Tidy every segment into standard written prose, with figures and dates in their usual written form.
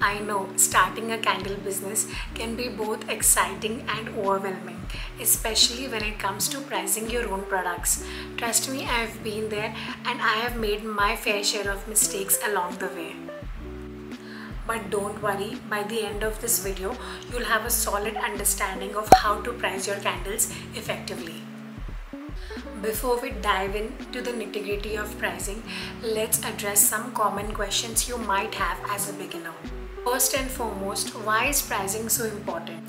I know starting a candle business can be both exciting and overwhelming, especially when it comes to pricing your own products. Trust me, I have been there and I have made my fair share of mistakes along the way. But don't worry, by the end of this video, you'll have a solid understanding of how to price your candles effectively. Before we dive into the nitty-gritty of pricing, let's address some common questions you might have as a beginner. First and foremost, why is pricing so important?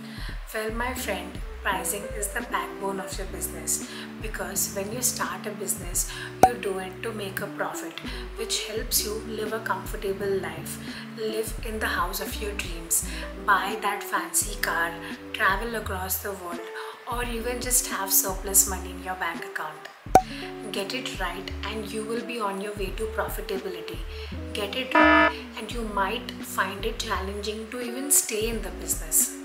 Well, my friend, pricing is the backbone of your business, because when you start a business, you do it to make a profit, which helps you live a comfortable life, live in the house of your dreams, buy that fancy car, travel across the world, or even just have surplus money in your bank account. Get it right and you will be on your way to profitability. Get it wrong and you might find it challenging to even stay in the business.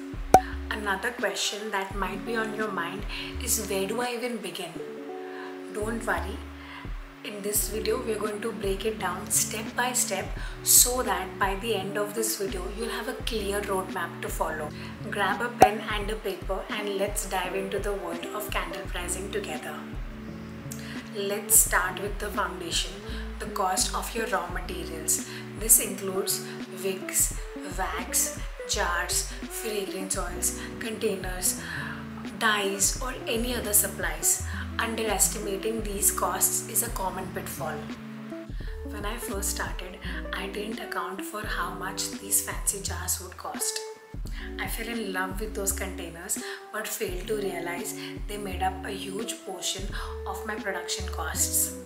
Another question that might be on your mind is, where do I even begin? Don't worry. In this video, we're going to break it down step by step so that by the end of this video, you'll have a clear roadmap to follow. Grab a pen and a paper and let's dive into the world of candle pricing together. Let's start with the foundation, the cost of your raw materials. This includes wicks, wax, jars, fragrance oils, containers, dyes, or any other supplies. Underestimating these costs is a common pitfall. When I first started, I didn't account for how much these fancy jars would cost. I fell in love with those containers but failed to realize they made up a huge portion of my production costs.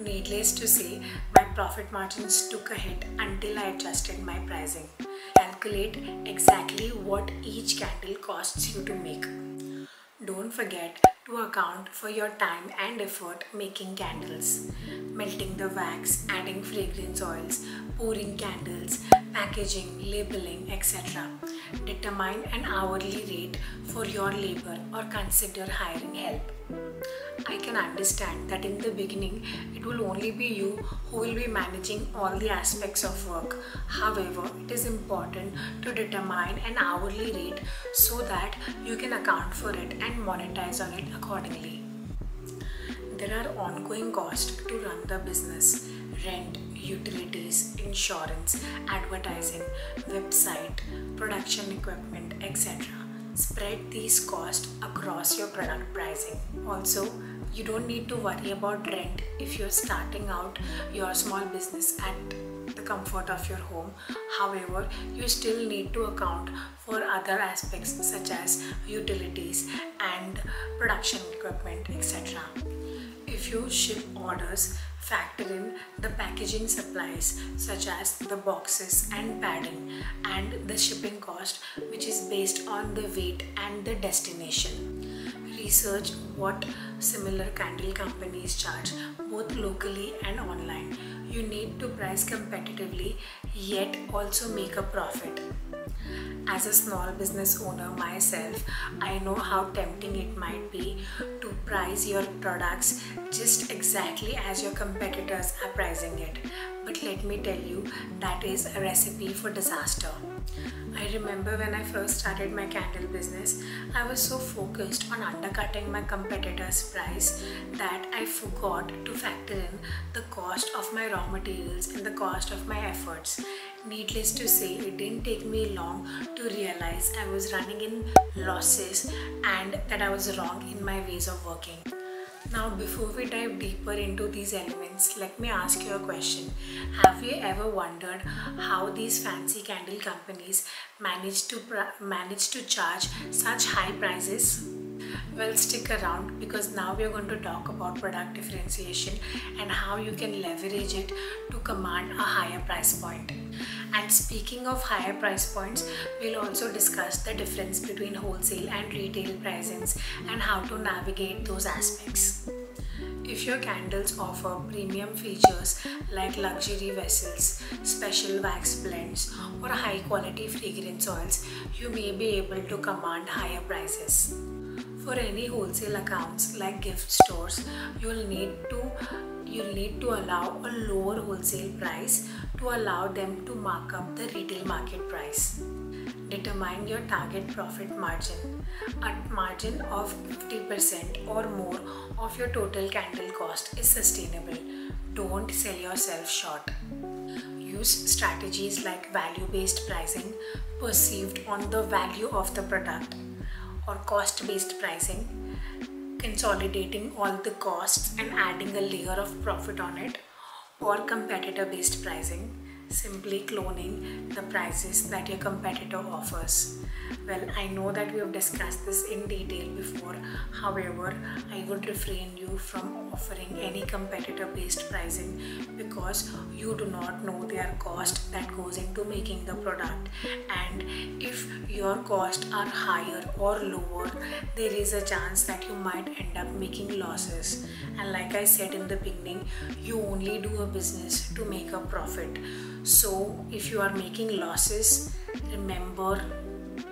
Needless to say, my profit margins took a hit until I adjusted my pricing. Calculate exactly what each candle costs you to make. Don't forget to account for your time and effort making candles. Melting the wax, adding fragrance oils, pouring candles, packaging, labeling, etc. Determine an hourly rate for your labor or consider hiring help. I can understand that in the beginning, it will only be you who will be managing all the aspects of work. However, it is important to determine an hourly rate so that you can account for it and monetize on it accordingly. There are ongoing costs to run the business: rent, utilities, insurance, advertising, website, production equipment, etc. Spread these costs across your product pricing. Also, you don't need to worry about rent if you're starting out your small business at the comfort of your home. However, you still need to account for other aspects such as utilities and production equipment, etc. If you ship orders, factor in the packaging supplies such as the boxes and padding, and the shipping cost, which is based on the weight and the destination. Research what similar candle companies charge, both locally and online. You need to price competitively yet also make a profit. As a small business owner myself, I know how tempting it might be to price your products just exactly as your competitors are pricing it. But let me tell you, that is a recipe for disaster. I remember when I first started my candle business, I was so focused on undercutting my competitors' price that I forgot to factor in the cost of my raw materials and the cost of my efforts. Needless to say, it didn't take me long to realize I was running in losses and that I was wrong in my ways of working. Now, before we dive deeper into these elements, let me ask you a question. Have you ever wondered how these fancy candle companies manage to charge such high prices? Well, stick around, because now we are going to talk about product differentiation and how you can leverage it to command a higher price point. And speaking of higher price points, we'll also discuss the difference between wholesale and retail pricings and how to navigate those aspects. If your candles offer premium features like luxury vessels, special wax blends, or high quality fragrance oils, you may be able to command higher prices. For any wholesale accounts like gift stores, you'll need to allow a lower wholesale price to allow them to mark up the retail market price. Determine your target profit margin, a margin of 50% or more of your total candle cost is sustainable. Don't sell yourself short. Use strategies like value-based pricing perceived on the value of the product or cost-based pricing, consolidating all the costs and adding a layer of profit on it, or competitor-based pricing, simply cloning the prices that your competitor offers. Well, I know that we have discussed this in detail before, however, I would refrain you from offering any competitor-based pricing because you do not know their cost that goes into making the product, and if your costs are higher or lower, there is a chance that you might end up making losses. And like I said in the beginning, you only do a business to make a profit. So if you are making losses, remember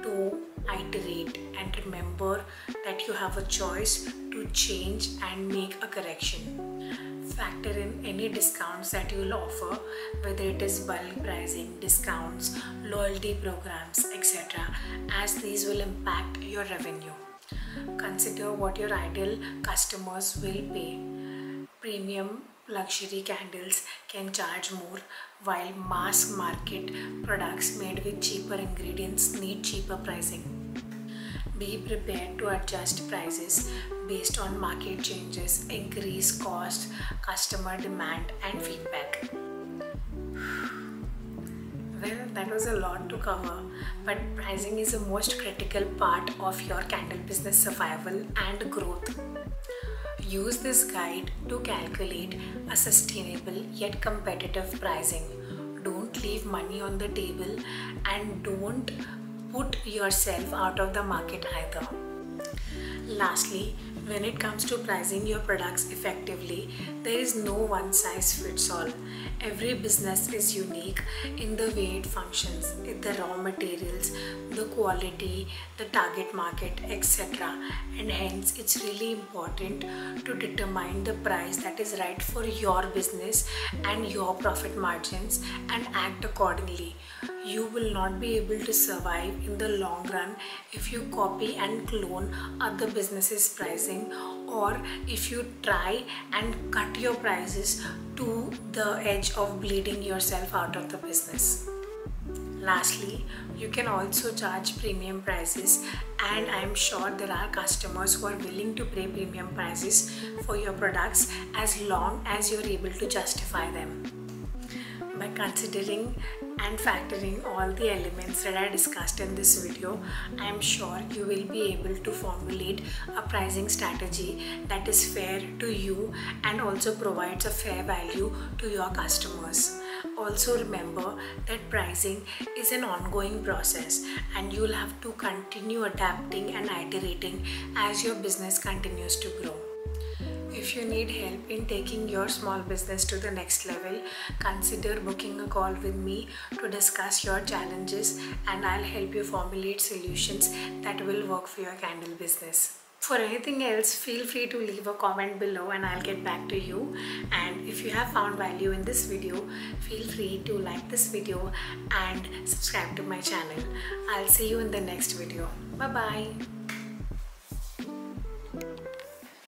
to iterate and remember that you have a choice to change and make a correction. Factor in any discounts that you will offer, whether it is bulk pricing, discounts, loyalty programs, etc., as these will impact your revenue. Consider what your ideal customers will pay. Premium luxury candles can charge more, while mass market products made with cheaper ingredients need cheaper pricing. Be prepared to adjust prices based on market changes, increased cost, customer demand and feedback. Well, that was a lot to cover, but pricing is the most critical part of your candle business survival and growth. Use this guide to calculate a sustainable yet competitive pricing. Don't leave money on the table and don't put yourself out of the market either. Lastly, when it comes to pricing your products effectively, there is no one size fits all. Every business is unique in the way it functions, in the raw materials, the quality, the target market, etc. And hence, it's really important to determine the price that is right for your business and your profit margins and act accordingly. You will not be able to survive in the long run if you copy and clone other businesses' pricing, or if you try and cut your prices to the edge of bleeding yourself out of the business. Lastly, you can also charge premium prices, and I am sure there are customers who are willing to pay premium prices for your products as long as you are able to justify them. By considering and factoring all the elements that I discussed in this video, I am sure you will be able to formulate a pricing strategy that is fair to you and also provides a fair value to your customers. Also remember that pricing is an ongoing process and you will have to continue adapting and iterating as your business continues to grow. If you need help in taking your small business to the next level, consider booking a call with me to discuss your challenges, and I'll help you formulate solutions that will work for your candle business. For anything else, feel free to leave a comment below and I'll get back to you. And if you have found value in this video, feel free to like this video and subscribe to my channel. I'll see you in the next video. Bye-bye.